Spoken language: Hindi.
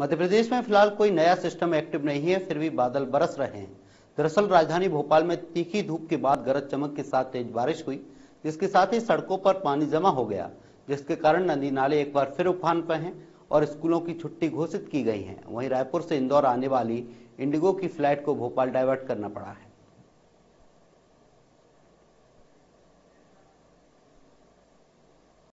मध्य प्रदेश में फिलहाल कोई नया सिस्टम एक्टिव नहीं है, फिर भी बादल बरस रहे हैं। दरअसल राजधानी भोपाल में तीखी धूप के बाद गरज चमक के साथ तेज बारिश हुई, जिसके साथ ही सड़कों पर पानी जमा हो गया, जिसके कारण नदी नाले एक बार फिर उफान पर हैं और स्कूलों की छुट्टी घोषित की गई है। वहीं रायपुर से इंदौर आने वाली इंडिगो की फ्लाइट को भोपाल डाइवर्ट करना पड़ा है।